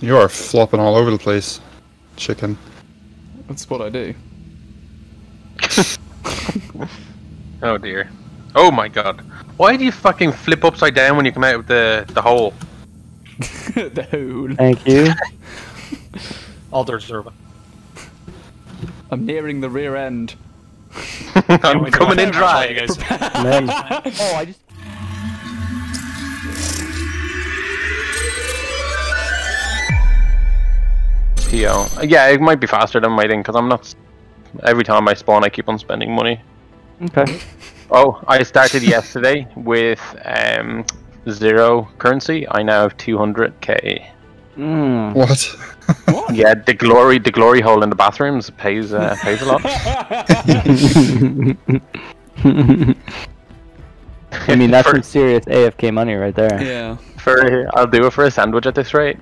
You are flopping all over the place, chicken. That's what I do. Oh dear. Oh my god. Why do you fucking flip upside down when you come out of the hole? The hole. Thank you. I'll deserve it. I'm nearing the rear end. I'm coming in dry, you guys. Oh, I just... PO. Yeah, it might be faster than waiting, because I'm not... Every time I spawn, I keep on spending money. Okay. Oh, I started yesterday with zero currency. I now have 200k. Mm. What? What? Yeah, the glory hole in the bathrooms pays a lot. I mean, that's some serious AFK money right there. Yeah. For I'll do it for a sandwich at this rate.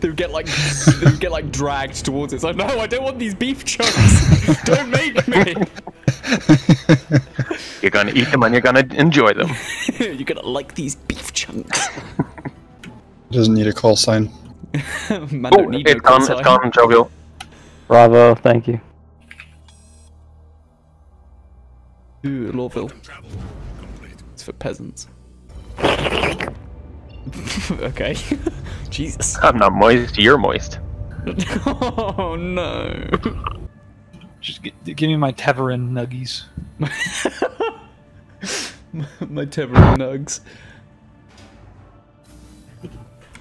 They would get like dragged towards it. It's like, no, I don't want these beef chunks. Don't make me. You're gonna eat them and you're gonna enjoy them. You're gonna like these beef chunks. Doesn't need a call sign. Man, oh, don't need it's no gone. It's gone. Jovial. Bravo. Thank you. Ooh, Lawville. It's for peasants. Okay. Jesus. I'm not moist, you're moist. Oh no. Just give me my Tevarin nuggies. my Tevarin nugs.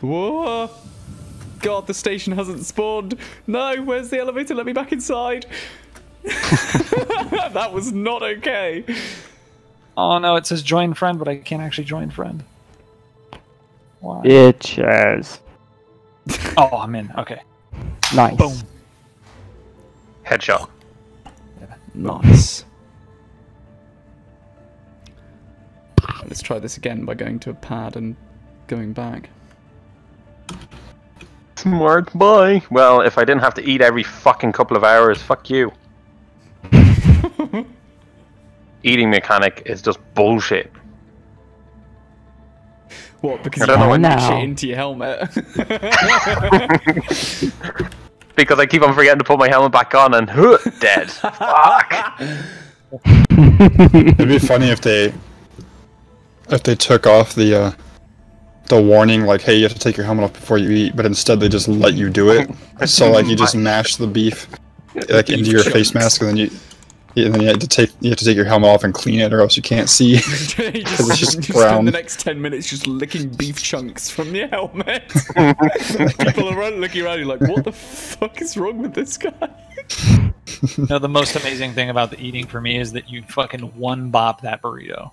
Whoa! God, the station hasn't spawned. No, where's the elevator? Let me back inside. That was not okay. Oh no, it says join friend, but I can't actually join friend. Wow. Bitches. Oh, I'm in. Okay. Nice. Boom. Headshot. Yeah. Nice. Let's try this again by going to a pad and going back. Smart boy. Well, if I didn't have to eat every fucking couple of hours, fuck you. Eating mechanic is just bullshit. What, because you want to shit into your helmet? Because I keep on forgetting to put my helmet back on and dead. Fuck! It'd be funny if they took off the warning, like, hey, you have to take your helmet off before you eat, but instead they just let you do it. So like you just mash the beef like into your face mask, and then you have to take your helmet off and clean it, or else you can't see. Just spend the next 10 minutes just licking beef chunks from your helmet. People are looking around you like, what the fuck is wrong with this guy? No, the most amazing thing about the eating for me is that you fucking one bop that burrito.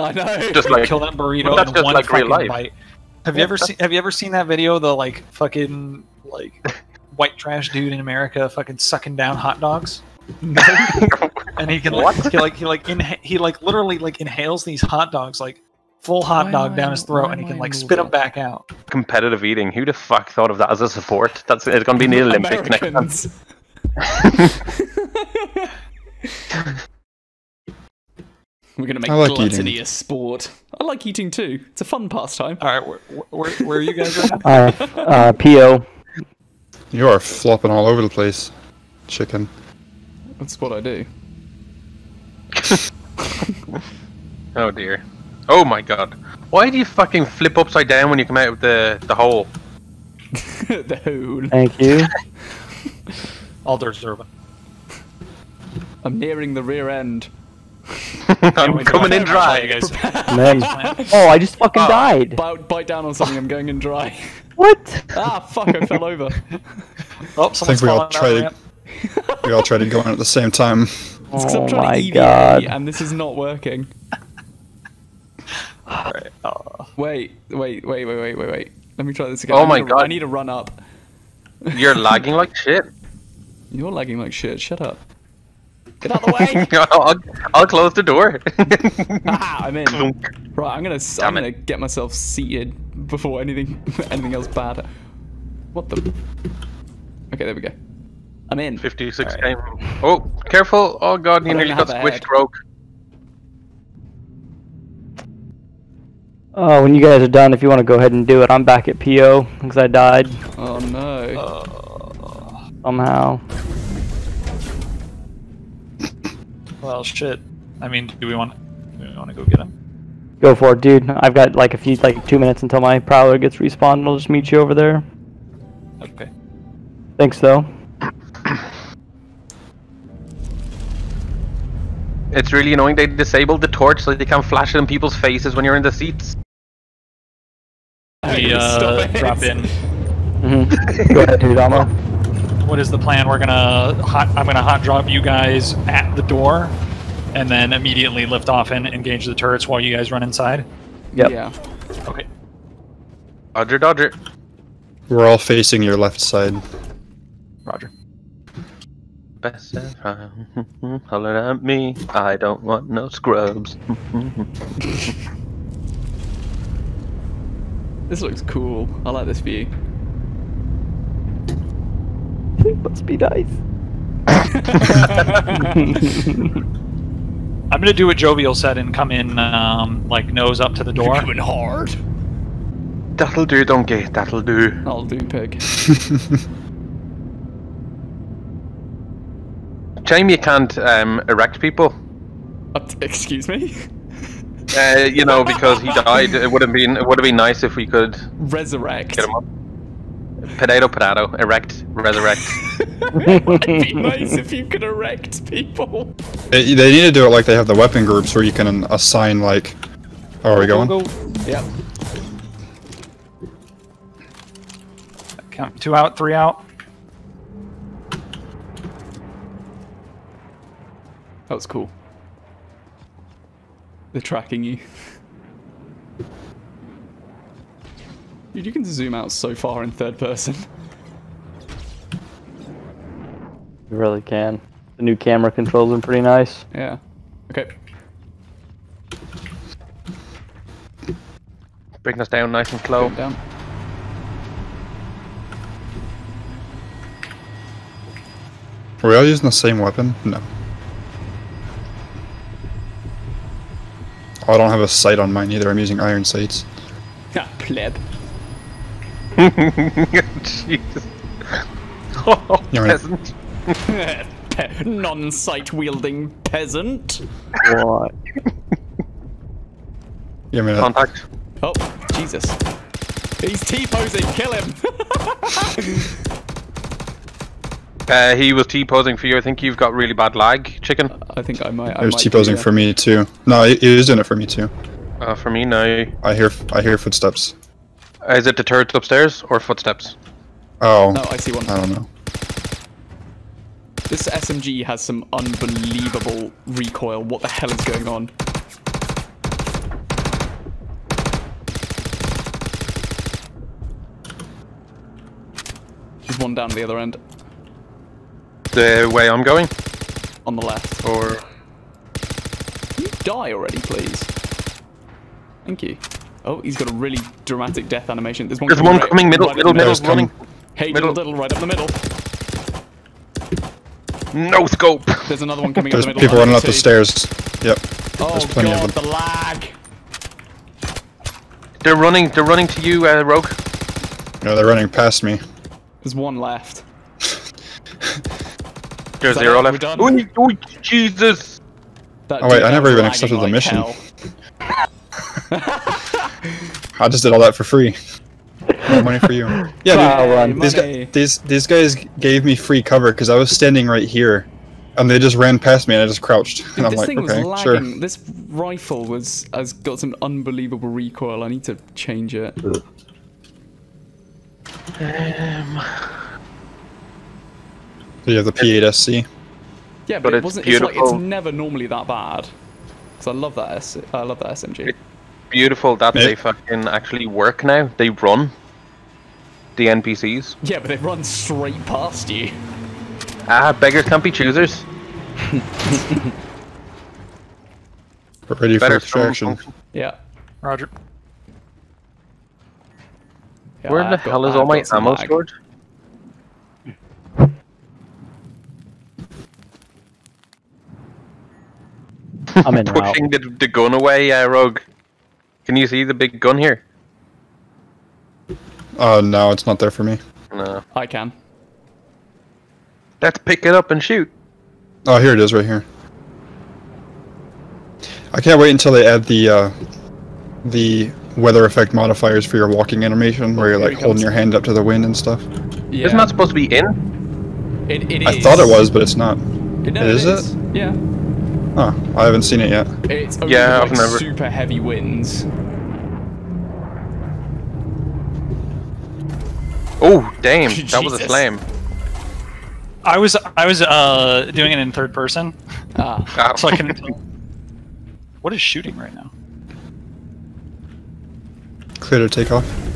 I know. Just like kill that burrito in one fucking bite. Have you ever seen that video? The like fucking like white trash dude in America fucking sucking down hot dogs. No. And he can like he literally inhales these hot dogs, like full hot dog down his throat, and he can like spit them back out. Competitive eating. Who the fuck thought of that as a sport? That's it's gonna be in the Olympics next time. We're gonna make gluttony a sport. I like eating too. It's a fun pastime. All right, where are you guys at? PO. You are flopping all over the place, chicken. That's what I do. Oh dear. Oh my god. Why do you fucking flip upside down when you come out of the hole? The hole. Thank you. I'll deserve it. I'm nearing the rear end. I'm coming in dry, you guys. Oh, I just fucking died. Bite down on something, I'm going in dry. What? Ah, fuck, I fell over. Oh, someone's falling out. We all tried to go in at the same time. Oh my god! And this is not working. Right. Oh. Wait! Let me try this again. Oh my god! I need to run up. You're lagging like shit. You're lagging like shit. Shut up. Get out of the way! I'll close the door. Ah, I'm in. Right, I'm gonna get myself seated before anything else bad. What the? Okay, there we go. I'm in. 56 right. Game. Oh, careful! Oh god, you nearly got squished, Rogue. When you guys are done, if you want to go ahead and do it, I'm back at PO because I died. Oh no. Somehow. Well, shit. I mean, do we want to go get him? Go for it, dude. I've got like a few, like 2 minutes until my prowler gets respawned. I'll just meet you over there. Okay. Thanks, though. It's really annoying. They disabled the torch so they can't flash it in people's faces when you're in the seats. We drop in. Mm-hmm. Go ahead, dude. Alma. What is the plan? We're gonna I'm gonna hot drop you guys at the door, and then immediately lift off and engage the turrets while you guys run inside. Yep. Yeah. Okay. Dodger, dodger. We're all facing your left side. Roger. Best holler at me. I don't want no scrubs. This looks cool. I like this view. It must be nice. I'm gonna do what Jovial said and come in like nose up to the door. You're coming hard. That'll do, donkey. That'll do. That'll do, pig. Shame you can't erect people. Excuse me? You know, because he died, it would have been nice if we could resurrect. Get him up. Potato, potato, erect, resurrect. It would be nice if you could erect people. They need to do it like they have the weapon groups where you can assign like. Oh, are we going? Go, go. Yep. Count 2 out, 3 out. That was cool. They're tracking you. Dude, you can zoom out so far in third person. You really can. The new camera controls them pretty nice. Yeah. Okay. Bring us down nice and slow. Down. Are we all using the same weapon? No. Oh, I don't have a sight on mine either. I'm using iron sights. Ah, pleb. Jesus. Oh, peasant. Non-sight wielding peasant. What? Give me that. Contact. Oh, Jesus. He's T-posing. Kill him. He was T-posing for you. I think you've got really bad lag, chicken. I think I might. He was T-posing for me too. No, he was doing it for me too. For me no. I hear footsteps. Is it the turrets upstairs or footsteps? Oh. No, I see one. I don't know. This SMG has some unbelievable recoil. What the hell is going on? There's one down the other end. The way I'm going? On the left. Or... Can you die already, please? Thank you. Oh, he's got a really dramatic death animation. There's one coming, middle, running. Hey, little, right up the middle. No scope! There's another one coming up the middle. There's people running up the stairs. Yep. Oh god, the lag! They're running to you, Rogue. No, they're running past me. There's one left. There's zero left. Oh, Jesus! That oh wait, I never even accepted the mission. I just did all that for free. No money for you. Yeah, dude, these guys gave me free cover because I was standing right here, and they just ran past me and I just crouched. And I'm like, okay, sure. This rifle has got some unbelievable recoil. I need to change it. So you have the P8SC? Yeah, but it wasn't. It's never normally that bad. Because I love that SMG. It's beautiful that they fucking actually work now. They run. The NPCs. Yeah, but they run straight past you. Ah, beggars can't be choosers. Ready for extraction. Yeah. Roger. Yeah, where the hell is all my ammo stored? I'm pushing the gun away, Rogue. Can you see the big gun here? No, it's not there for me. No. I can. Let's pick it up and shoot. Oh, here it is right here. I can't wait until they add the weather effect modifiers for your walking animation, where you're like holding your hand up to the wind and stuff. Yeah. Isn't that supposed to be in? It is. I thought it was, but it's not. It is. Yeah. Oh, I haven't seen it yet. It's only like super heavy winds. Oh, damn! That was a flame. I was doing it in third person, so I couldn't tell. What is shooting right now? Clear to take off.